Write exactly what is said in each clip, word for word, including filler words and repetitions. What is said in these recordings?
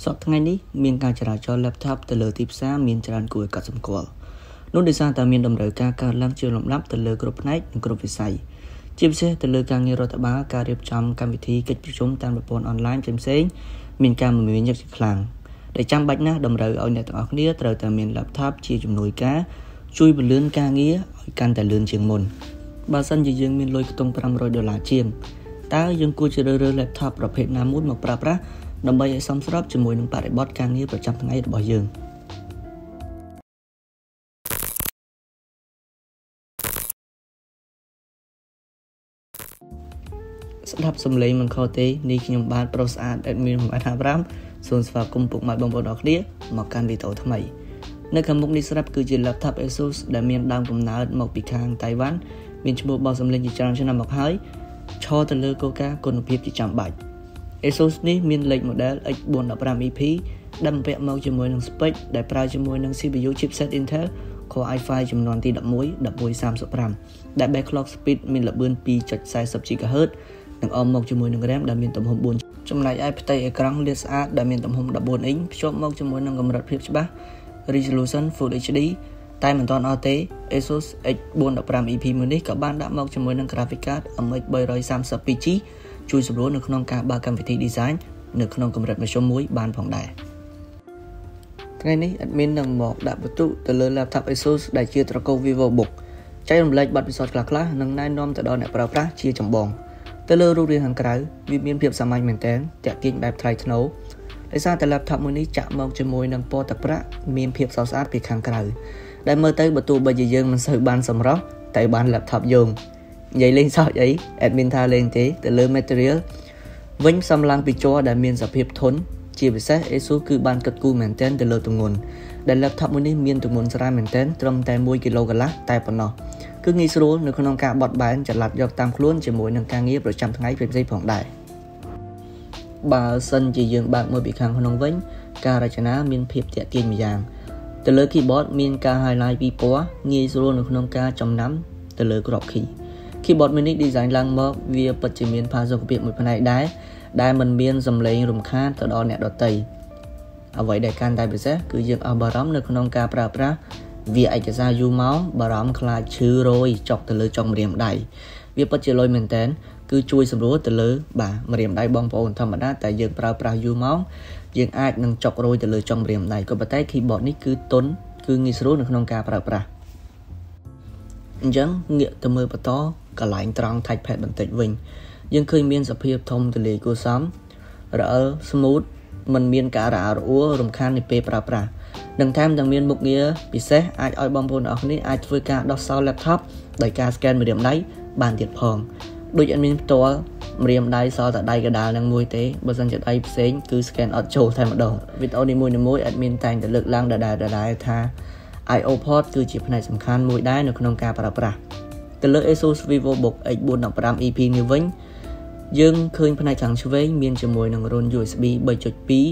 Sau ngày ní miền ca trả cho laptop từ lửa tiếp xa miền trả cuối cả sầm cổ. Nút để sang từ miền đồng đời ca ca làm chưa lộng lắm từ lửa group night group visai. Chim xe từ lửa càng nhiều rồi tại bá ca điệp trăm cam vị trí kết chúng tam lập bốn online chim xe miền ca một miền nhập làng. Để trăm bạch na đồng đời ở nhà tận ở kia từ từ miền laptop chia chủng núi cá chui bật lươn ca nghĩa can từ lươn trường môn. Bà dân dư dương miền lôi tung trăm rồi đô la chiêm. Ta dương cua chơi rơi laptop rồi hiện nam mút một prap ra. Đồng bây hãy xong sắp cho mùi nâng bà để bót càng nghĩa vào trăm tháng ấy được bỏ dường. Sẽ đáp xong lấy mình khó tế ní khi nhóm bán Pro Sát admin hùng Adha Bram xuống và cung phục mại bông bóng đọc đĩa mà càng bị tổ thăm ấy. Nơi khám mục ní sắp cư trên laptop a sus đã miền đang cùng ná ẩn mọc bị kháng Tài Văn miền chung bộ bao xong lên chỉ trang cho năm mọc hái cho tờ lơ coca còn một hiếp chỉ trang bạch. a sus này miền lệnh model X bốn một năm E P đâm vẹn màu cho mối năng spec để pra cho mối năng xê pê u chipset Intel Core i năm chùm non ti đập mũi đập mũi Samsung Ram để backlog speed miền là bươn hai chấm sáu mươi gigahertz năng om màu cho mối năng RAM đã miền tổng hôm bốn trong này ai tay ở căng liệt sát đã miền tổng hôm đập bốn inch cho màu cho mối năng gầm rập phím ba resolution Full hát đê tay mình toàn o tê a sus X bốn một năm E P mới các bạn đã màu cho mối năng graphic card ở mức bảy trăm ba mươi pê xê ជួយ សម្រួល នៅ ក្នុង ការ បើក កម្ម វិធី design នៅ ក្នុង កម្រិត មធ្យម មួយ បាន ផង ដែរ ថ្ងៃ នេះ admin នឹង មក ដាក់ បន្ទុក ទៅ លើ laptop a sus ដែល ជា ត្រកូល VIVOBOOK ចែករំលែក បទ ពិសោធន៍ ខ្លះៗ និង ណែនាំ ទៅ ដល់ អ្នក ប្រើប្រាស់ ជា ចម្បង ទៅ លើ រូប រាង ខាង ក្រៅ វា មាន ភាព សាមញ្ញ មែន ទែន តាក់ទាញ បែប ថ្លៃថ្នូរ ដោយ សារ តែ laptop មួយ នេះ ចាក់ មក ជាមួយ នឹង ពណ៌ តាប្រាក់ មាន ភាព ស្រស់ស្អាត ពី ខាង ក្រៅ ដែល មើល ទៅ បើ ទោះ បី ជា យើង មិន សូវ បាន សម្រស់ តែ បាន laptop យើង vậy lên sao vậy admin tha lên thế từ lơ material vĩnh xăm lang bị cho đã miền sập hiệp thốn chỉ về xét asus cứ ban cật cu mền tên từ lơ từ nguồn để laptop mới nên miền từ nguồn ra mền tên trong tay môi kg lá tay phần nọ cứ nghĩ số nếu không cả bọt bài chặt lạt dọc tam luôn chỉ mỗi nâng ca nghiệp rồi trăm tháng ấy dây phỏng đại bà sân chỉ dường bạc mới bị khang hơn ông vĩnh ca ra chả miền hiệp tiện tiền mày giàng từ lơ keyboard miền ca highlight vi pó nghĩ số nếu không ca trong nắm từ lơ cọp khỉ khi bọt mình đi dành lăng mơ vì bật chỉ miền pha dọc biệt một phần này đái đai mình miền dầm lấy rùm khát từ đó nè đọt tây à vậy để can đại biệt sẽ cứ dựng ở bà rắm được không ca pra pra vì ai cái ra du máu bà rắm là chư rồi chọc từ lưới trong điểm đại vì bật chỉ lôi mình tên cứ chui sầm rúa từ lưới bà mà điểm đại bong bóng thầm mà đã tại dựng pra pra du máu dựng ai nâng chọc rồi từ lưới trong điểm này có bắt tay khi bọt nít cứ tốn cứ nghi sờ được không ca pra pra chẳng nghĩa từ mười bát to cả lạnh trăng thạch phèn bẩn tịnh vinh nhưng khi miên sập hiệp thông từ lề cô sắm rỡ smooth mình miên cả rã rúa rồng khan thì pe pra pra đừng tham đừng miên mục nghĩa bị xét ai oi bom bồn ở này ai với cả đọc sau laptop đẩy cả scan một điểm đấy bàn tiệt phòng đôi chân miên to một điểm đấy sau tại đây cái đà đang môi tế bây giờ chợt ai xé cứ scan ở chỗ thay một đồng vì tao đi môi đi môi admin tàng từ lực lang đà đà đà đà tha iopod គឺជាផ្នែកសំខាន់មួយដែរនៅក្នុងការប្រើប្រាស់ទៅលើ asus vivobook X bốn một năm E P នេះវិញយើងឃើញផ្នែកខាងឆ្វេងមានជាមួយនឹង រុន U S B ba chấm hai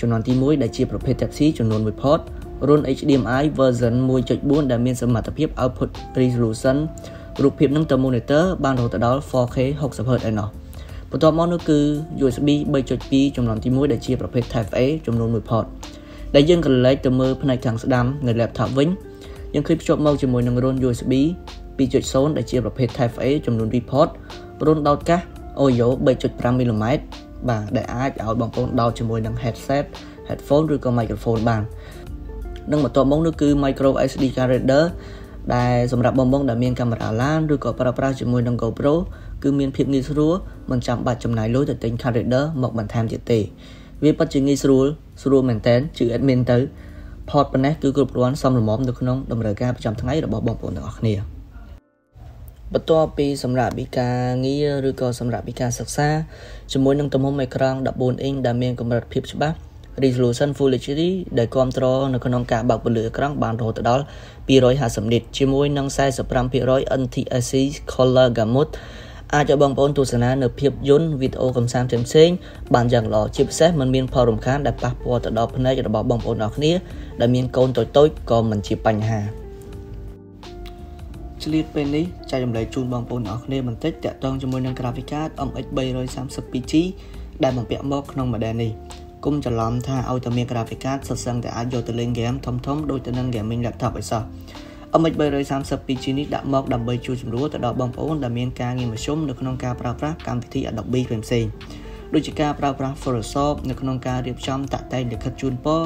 ចំនួនទីមួយ ដែលជាប្រភេទ Type C ចំនួនមួយ port រុន H D M I version một chấm bốn ដែលមានសមត្ថភាព output resolution រូបភាពនឹងទៅ monitor បានរហូតដល់ four K sixty hertz ឯណោះបន្ទាប់មកនោះគឺ U S B ba chấm hai ចំនួនទីមួយ ដែលជាប្រភេទ Type A ចំនួនមួយ port ដែល យើង collect ទៅ មើល ផ្នែក ខាង ស្ដាំ នៅ laptop វិញ យើង ឃើញ ភ្ជាប់ មក ជាមួយ នឹង រុន U S B hai chấm không ដែល ជា ប្រភេទ Type A ចំនួន report រុន ដោត កាស Oyo ba chấm năm mi li mét បាទ ដែល អាច ឲ្យ បងប្អូន ដោត ជាមួយ នឹង headset headphone ឬ ក៏ microphone បាន និង បន្ទាប់ មក នោះ គឺ micro เอส ดี card reader ដែល សម្រាប់ បងប្អូន ដែល មាន កាមេរ៉ា LAN ឬ ក៏ ប្រើប្រាស់ ជាមួយ នឹង GoPro គឺ មាន ភាព ងាយ ស្រួល មិន ចាំ បាច់ ចំណាយ លុយ ទៅ ទិញ card reader មក បន្ថែម ទៀត ទេ វា ពិត ជា ងាយ ស្រួល ស្រួលមែនតើជឿ admin ទៅ port ប៉ុណ្ណេះគឺគ្រប់គ្រាន់សម្រាប់ អេក្រង់ mười bốn អ៊ីញ ដែលមានកម្រិតភាពច្បាស់ resolution full ដែល control នៅក្នុងការបើកពន្លឺអេក្រង់បានរហូតដល់ two hundred fifty nits ជាមួយនឹង forty-five percent N T S C color gamut អាចឲ្យបងប្អូនទស្សនានៅភាពយន្តវីដេអូកំសាន្តផ្សេងៗបានយ៉ាងល្អជាពិសេសមិនមានផលរំខានដែលប៉ះពាល់ទៅដល់ភ្នែករបស់បងប្អូនអរគ្នាដែលមាន កូនតូចៗក៏មិនជាបញ្ហាឆ្លៀតពេលនេះចែកចម្លែកជូនបងប្អូនអរគ្នាបន្តិចតាក់ទងជាមួយនឹង graphic card M X three hundred thirty-five G ដែលបំពាក់មកក្នុងម៉ូដែលនេះ គុំ ច្រឡំ ថា ឲ្យ តែ មាន graphic card សិតសឹង តែ អាច យក ទៅ លេង game ធំៗ ដូច ទៅ នឹង gaming laptop ឯសោះ เอ็ม เอช ทรี สาม ทู จี នេះ ដាក់ មក ដើម្បី ជួយ ជំរុញ ទៅ ដល់ បងប្អូន ដែល មាន ការ ងារ មធ្យម នៅ ក្នុង ការ ប្រើប្រាស់ កម្មវិធី Adobe ផ្សេងៗ ដូច ជា ការ ប្រើប្រាស់ Photoshop នៅ ក្នុង ការ រៀបចំ តាក់តែង លិខិត ជូនពរ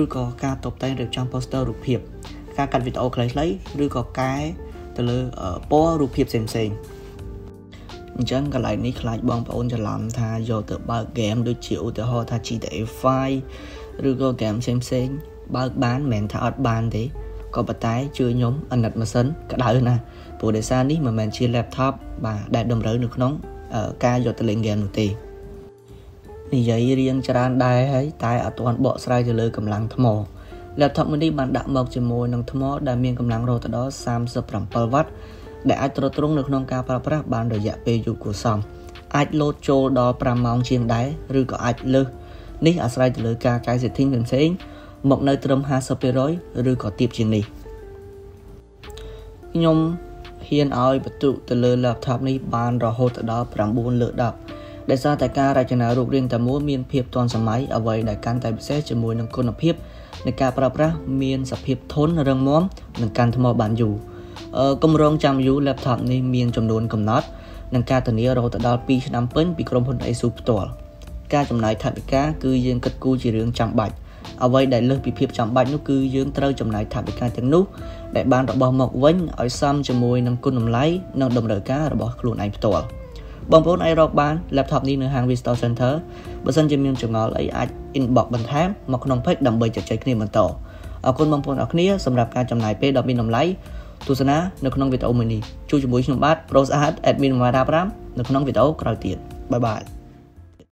ឬ ក៏ ការ តុបតែង រៀបចំ poster រូបភាព ការ កាត់ វីដេអូ ខ្លីៗ ឬ ក៏ កែ ទៅ លើ ពណ៌ រូបភាព ផ្សេងៗ អញ្ចឹងកន្លែងនេះខ្លាចបងប្អូនច្រឡំថាយកទៅបើកហ្គេមដូចជាឧទាហរណ៍ថា จี ที เอ ไฟว์ ឬក៏ game ផ្សេងៗបើកបានមិនមែនថាអត់បានទេក៏ប៉ុន្តែជឿខ្ញុំអាណិតម៉ាស៊ីនក្តៅណាព្រោះដោយសារនេះមិនមែនជា laptop បាទដែលតម្រូវនៅក្នុងការយកទៅលេងហ្គេមនោះទេនិយាយរៀងច្រើនដែរហើយតែអត់ទាន់បកស្រាយទៅលើកម្លាំងថ្ម laptop នេះបានដាក់មកជាមួយនឹងថ្មដែលមានកម្លាំងរហូតដល់ សាមសិបប្រាំពិតវ៉ាត់ ដែលអាចទ្រទ្រង់នៅក្នុងការប្រើប្រាស់បានរយៈពេលយូរគួរសមអាចលោតចូលដល់ 5ម៉ោង ជាងដែរឬក៏អាចលើសនេះអាស្រ័យទៅលើការកែ setting ផ្សេងៗមកនៅត្រឹម ห้าสิบเปอร์เซ็นต์ ឬក៏ទាបជាងនេះខ្ញុំហ៊ានឲ្យបន្ទុកទៅលើ laptop នេះបានរហូតដល់ chínលើ 10 ដោយសារតែការរចនារូបរាងតែមួយមានភាពទាន់សម័យអ្វីដែលកាន់តែពិសេសជាមួយនឹងគុណភាពនៃការប្រើប្រាស់មានសភាពធន់រឹងមាំនិងកាន់ថ្មបានយូរ គម្រោងចាំយូរ laptop នេះមានចំនួនកំណត់និងការធានារហូតដល់ ពីរឆ្នាំពេញ ពីក្រុមហ៊ុន ASUS ផ្ទាល់ការចំណាយថវិកាគឺយើងគិតគូរជារឿងចាំបាច់អ្វីដែលលើសពីភាពចាំបាច់នោះគឺយើងត្រូវចំណាយថវិកាទាំងនោះដែលបានរបស់មកវិញឲ្យសមជាមួយនឹងគុណតម្លៃនិងតម្រូវការរបស់ខ្លួនឯងផ្ទាល់បងប្អូនអាចរកបាន laptop នេះនៅហាង V-Store Center បើសិនជាមានចម្ងល់អីអាច inbox បន្ថែមមកក្នុង page ដើម្បីជជែកគ្នាបន្តអរគុណបងប្អូនអរគ្នាសម្រាប់ការចំណាយពេលដ៏មានតម្លៃ ទស្សនានៅក្នុងវីដេអូមួយនេះជួបជាមួយខ្ញុំបាទ Pro ស្អាត admin វ៉ារ៉ាប្រាំ នៅក្នុងវីដេអូក្រោយទៀត Bye bye